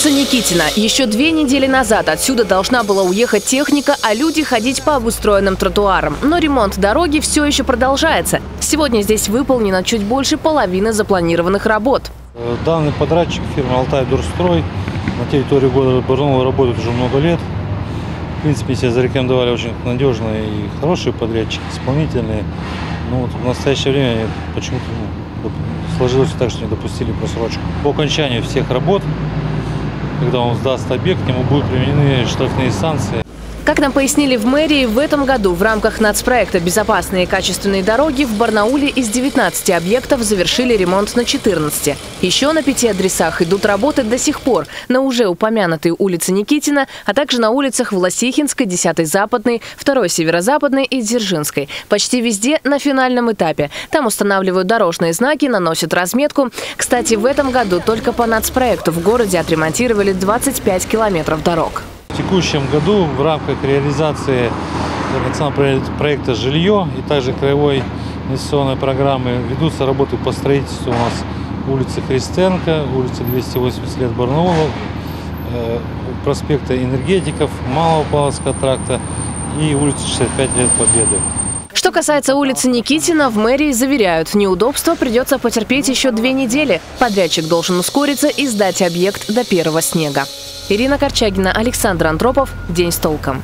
Улица Никитина. Еще 2 недели назад отсюда должна была уехать техника, а люди ходить по обустроенным тротуарам. Но ремонт дороги все еще продолжается. Сегодня здесь выполнено чуть больше половины запланированных работ. Данный подрядчик, фирма «Алтайдорстрой», на территории города Барнаула работает уже много лет. В принципе, себя зарекомендовали очень надежно и хорошие подрядчики, исполнительные. Но вот в настоящее время почему-то сложилось так, что не допустили просрочку. По окончанию всех работ, когда он сдаст объект, к нему будут применены штрафные санкции. Как нам пояснили в мэрии, в этом году в рамках нацпроекта «Безопасные и качественные дороги» в Барнауле из 19 объектов завершили ремонт на 14. Еще на 5 адресах идут работы до сих пор на уже упомянутой улице Никитина, а также на улицах Власихинской, 10-й Западной, 2-й Северо-Западной и Дзержинской. Почти везде на финальном этапе. Там устанавливают дорожные знаки, наносят разметку. Кстати, в этом году только по нацпроекту в городе отремонтировали 25 километров дорог. В текущем году в рамках реализации проекта «Жилье» и также краевой инвестиционной программы ведутся работы по строительству у нас улицы Христенко, улицы 280 лет Барнаула, проспекта Энергетиков, Малого Павловского тракта и улицы 65 лет Победы. Что касается улицы Никитина, в мэрии заверяют, неудобства придется потерпеть еще 2 недели. Подрядчик должен ускориться и сдать объект до первого снега. Ирина Корчагина, Александр Андропов. День с толком.